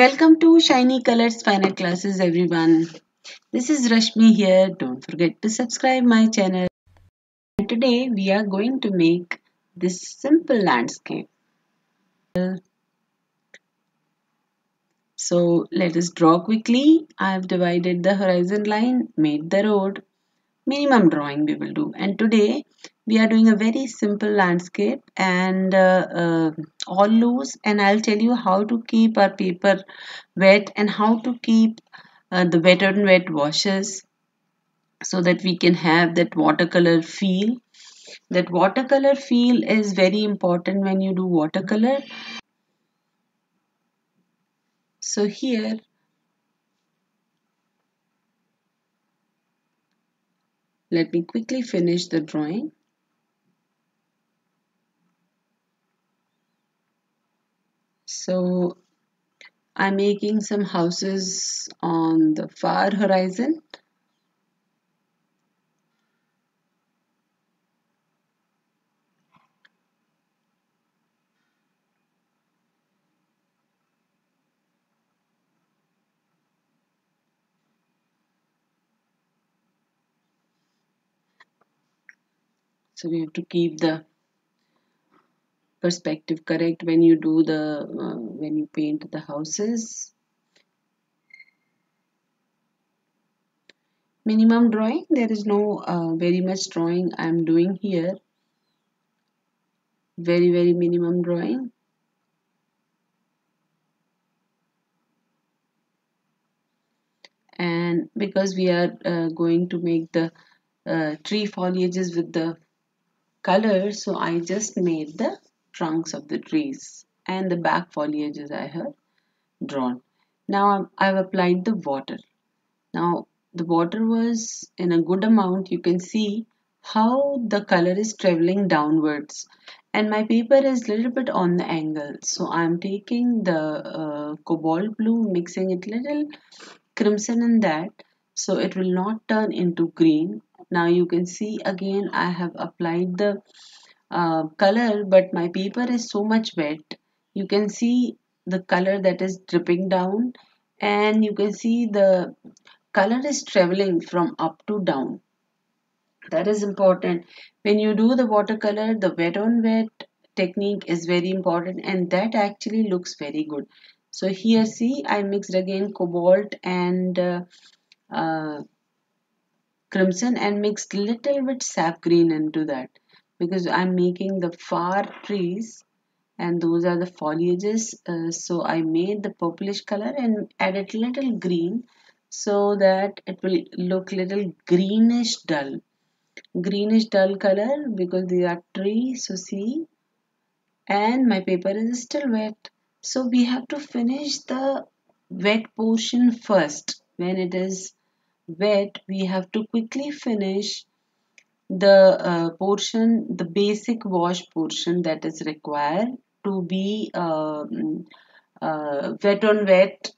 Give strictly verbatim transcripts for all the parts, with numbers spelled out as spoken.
Welcome to Shiny Colors Fine Art Classes, everyone. This is Rashmi here. Don't forget to subscribe my channel. And today we are going to make this simple landscape. So let us draw quickly. I have divided the horizon line, made the road. Minimum drawing we will do. And today we are doing a very simple landscape and uh, uh, all loose, and I'll tell you how to keep our paper wet and how to keep uh, the wet and wet washes so that we can have that watercolor feel. That watercolor feel is very important when you do watercolor. So here let me quickly finish the drawing. So I'm making some houses on the far horizon. So we have to keep the perspective correct when you do the uh, when you paint the houses. Minimum drawing. There is no uh, very much drawing I am doing here. Very very minimum drawing. And because we are uh, going to make the uh, tree foliages with the color, so I just made the trunks of the trees and the back foliages I have drawn. Now I've applied the water. Now the water was in a good amount. You can see how the color is traveling downwards, and my paper is a little bit on the angle. So I'm taking the uh, cobalt blue, mixing it little crimson in that, so it will not turn into green. Now you can see again I have applied the uh, color, but my paper is so much wet. You can see the color that is dripping down, and you can see the color is traveling from up to down. That is important. When you do the watercolor, the wet on wet technique is very important, and that actually looks very good. So here see, I mixed again cobalt and uh, uh, crimson and mixed little bit sap green into that, because I'm making the far trees and those are the foliages. Uh, so I made the purplish color and added little green so that it will look little greenish dull. Greenish dull color because they are trees, so see, and my paper is still wet. So we have to finish the wet portion first. When it is wet, we have to quickly finish the uh, portion, the basic wash portion that is required to be uh, uh, wet on wet,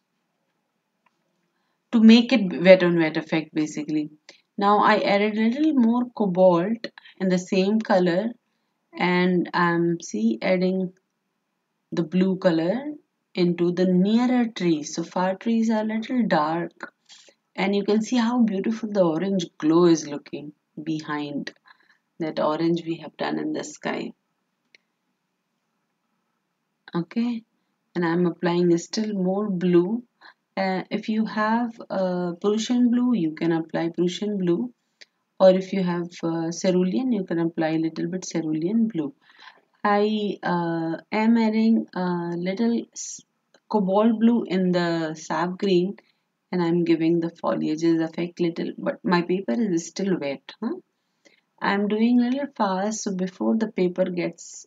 to make it wet on wet effect basically. Now I added a little more cobalt in the same color, and I'm see adding the blue color into the nearer trees. So far trees are a little dark, and you can see how beautiful the orange glow is looking behind that orange we have done in the sky. Okay, and I'm applying still more blue. Uh, if you have uh, Prussian blue, you can apply Prussian blue, or if you have uh, cerulean, you can apply a little bit cerulean blue. I uh, am adding a little cobalt blue in the sap green, and I'm giving the foliages effect little, but my paper is still wet. Huh? I'm doing a little fast, so before the paper gets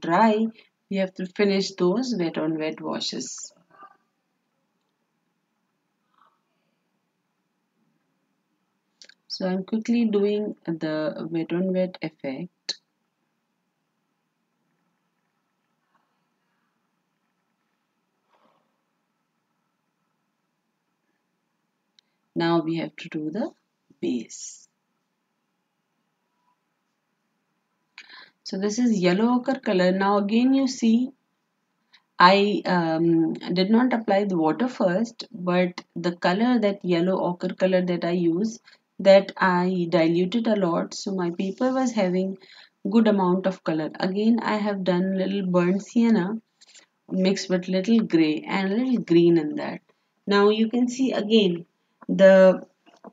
dry, we have to finish those wet on wet washes. So I'm quickly doing the wet on wet effect. Now we have to do the base. So this is yellow ochre color. Now again you see I um, did not apply the water first, but the color, that yellow ochre color that I use, that I diluted a lot, so my paper was having good amount of color. Again, I have done little burnt sienna mixed with little gray and little green in that. Now you can see again the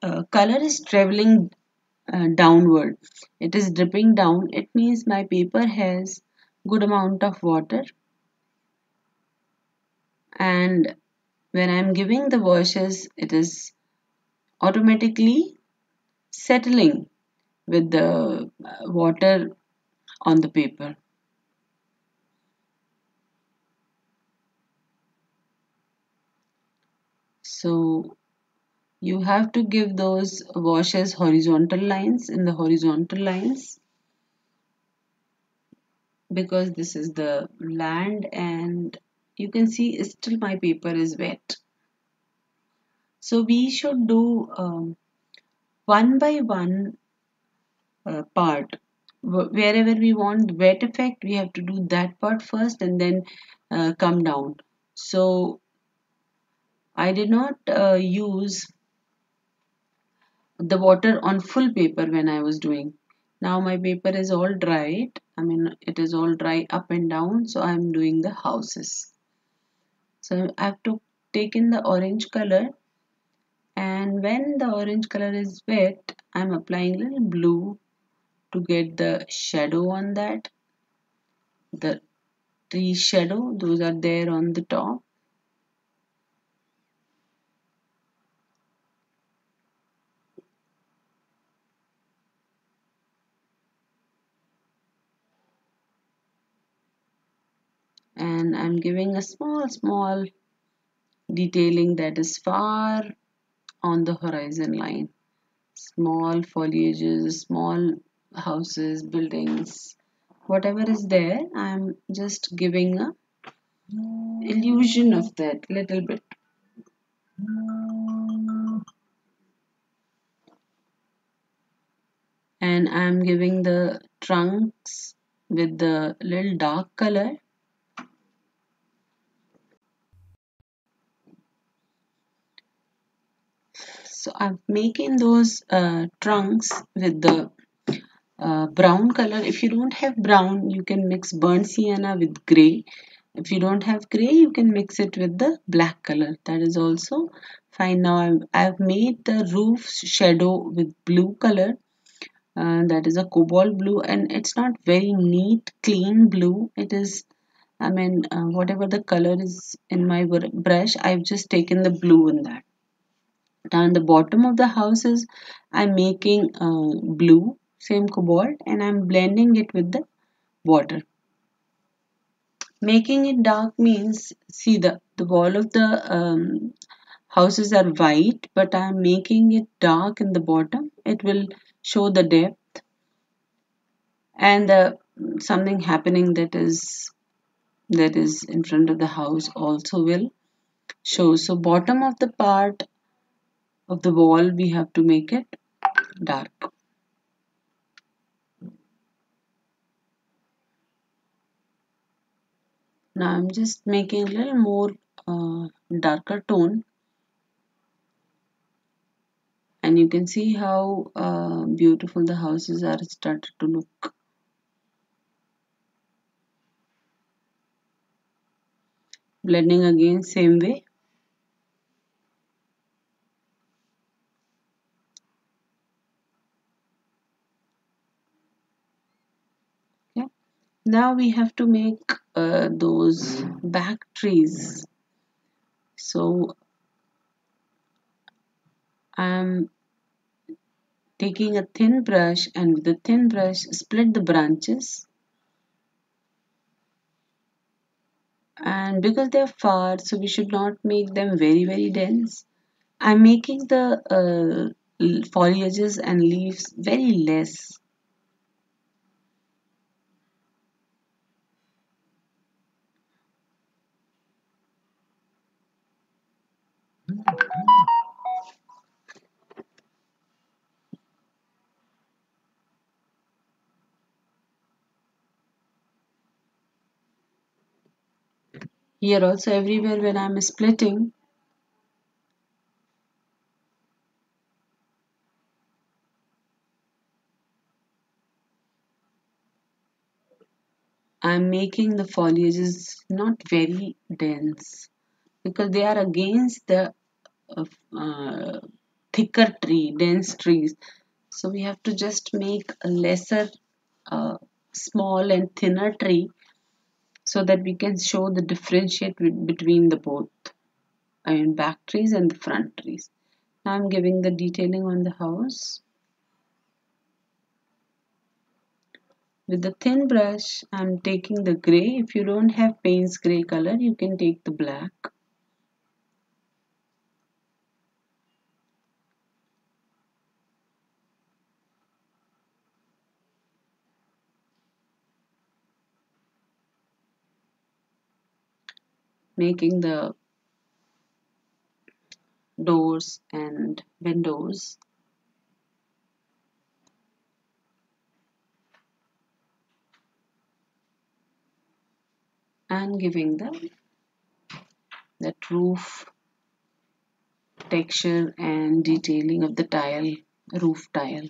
uh, color is traveling uh, downward. It is dripping down. It means my paper has good amount of water. And when I'm giving the washes, it is automatically settling with the water on the paper. So you have to give those washes horizontal lines, in the horizontal lines, because this is the land, and you can see still my paper is wet. So we should do um, one by one uh, part. Wherever we want wet effect, we have to do that part first and then uh, come down. So I did not uh, use the water on full paper when I was doing. Now my paper is all dried. I mean, it is all dry up and down. So I am doing the houses. So I have to take in the orange color. And when the orange color is wet, I am applying little blue to get the shadow on that. The tree shadow, those are there on the top. And I'm giving a small, small detailing that is far on the horizon line. Small foliages, small houses, buildings, whatever is there, I'm just giving a illusion of that little bit. And I'm giving the trunks with the little dark color. So I'm making those uh, trunks with the uh, brown color. If you don't have brown, you can mix burnt sienna with gray. If you don't have gray, you can mix it with the black color. That is also fine. Now I've, I've made the roof shadow with blue color. Uh, that is a cobalt blue, and it's not very neat, clean blue. It is, I mean, uh, whatever the color is in my brush, I've just taken the blue in that. Down the bottom of the houses, I'm making uh, blue, same cobalt, and I'm blending it with the water. Making it dark means, see, the, the wall of the um, houses are white, but I'm making it dark in the bottom. It will show the depth and the, something happening that is, that is in front of the house also will show. So bottom of the part of the wall, we have to make it dark. Now I'm just making a little more uh, darker tone, and you can see how uh, beautiful the houses are started to look. Blending again same way. Now we have to make uh, those back trees. So I'm taking a thin brush, and with the thin brush split the branches. And because they are far, so we should not make them very very dense. I'm making the uh, foliages and leaves very less. here also, everywhere when I am splitting, I am making the foliages not very dense because they are against the uh, uh, thicker tree, dense trees. So we have to just make a lesser, uh, small and thinner tree so that we can show the differentiate with, between the both, I mean back trees and the front trees. Now I'm giving the detailing on the house. With the thin brush, I'm taking the gray. If you don't have Payne's gray color, you can take the black. Making the doors and windows. And giving them that roof texture and detailing of the tile, roof tile.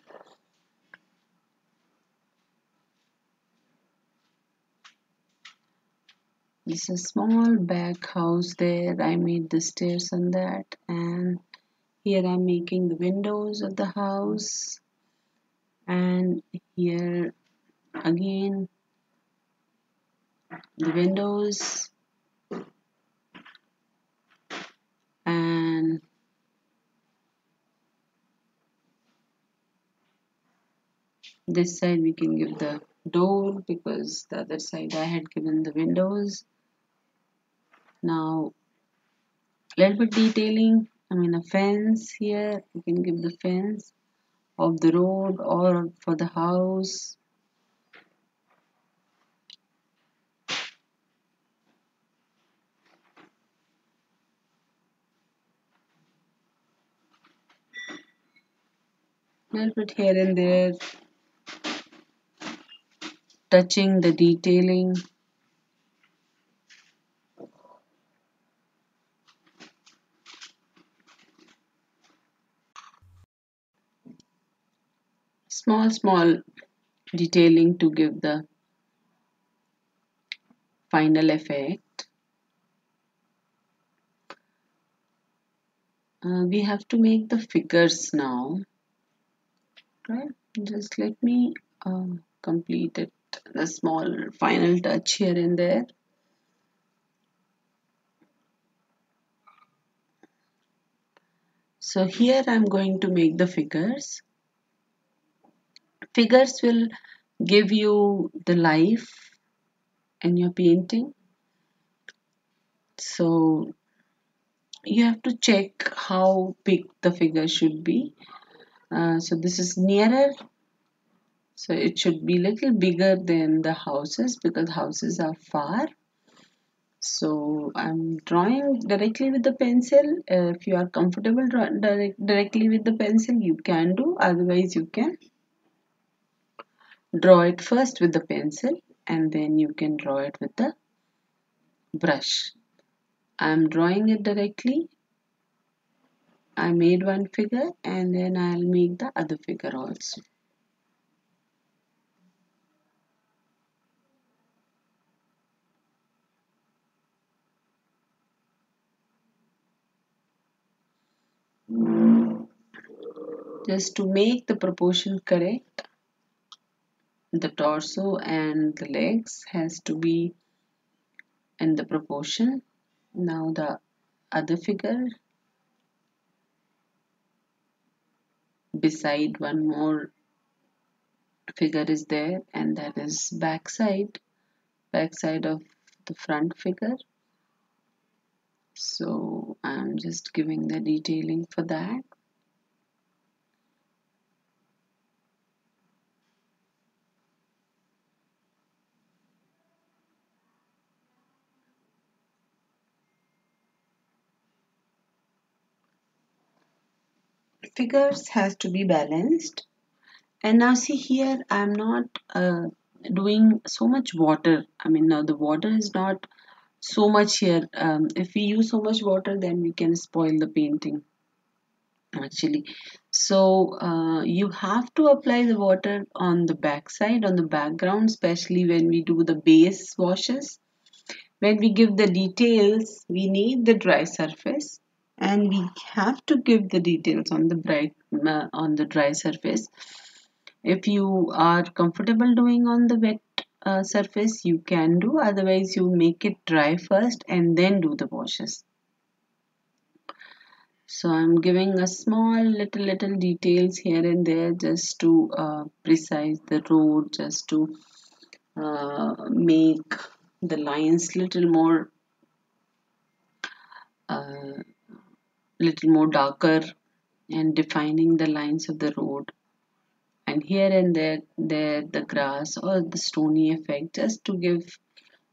This is a small back house there. I made the stairs on that, and here I'm making the windows of the house, and here again the windows, and this side we can give the door because the other side I had given the windows. Now a little bit detailing, I mean a fence here, you can give the fence of the road or for the house. Little bit here and there, touching the detailing. Small, small detailing to give the final effect. Uh, we have to make the figures now. Right. Just let me uh, complete it, the small final touch here and there. So here I'm going to make the figures. Figures will give you the life in your painting. So you have to check how big the figure should be. Uh, so this is nearer, so it should be little bigger than the houses because houses are far. So I'm drawing directly with the pencil. Uh, if you are comfortable drawing direct, directly with the pencil, you can do. Otherwise, you can draw it first with the pencil and then you can draw it with the brush. I'm drawing it directly. I made one figure and then I'll make the other figure also. Just to make the proportion correct, the torso and the legs has to be in the proportion. Now the other figure, beside one more figure is there, and that is backside, backside of the front figure. So I'm just giving the detailing for that. Figures has to be balanced. And now see here, I'm not uh, doing so much water. I mean now the water is not so much here. Um, if we use so much water, then we can spoil the painting actually. So uh, you have to apply the water on the backside, on the background, especially when we do the base washes. When we give the details, we need the dry surface, and we have to give the details on the bright uh, on the dry surface. If you are comfortable doing on the wet uh, surface, you can do. Otherwise, you make it dry first and then do the washes. So I'm giving a small little little details here and there, just to uh, precise the road, just to uh, make the lines little more uh, little more darker, and defining the lines of the road, and here and there there the grass or the stony effect, just to give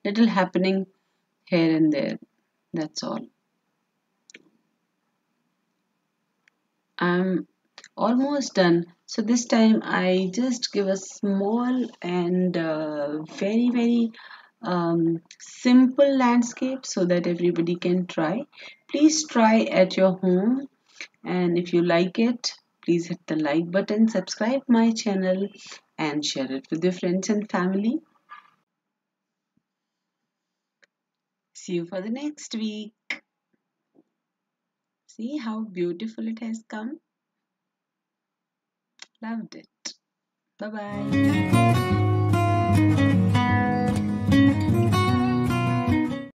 little happening here and there. That's all. I'm almost done. So this time I just give a small and uh, very very Um, simple landscape so that everybody can try. Please try at your home, and if you like it, please hit the like button, subscribe my channel, and share it with your friends and family. See you for the next week. See how beautiful it has come. Loved it. Bye bye.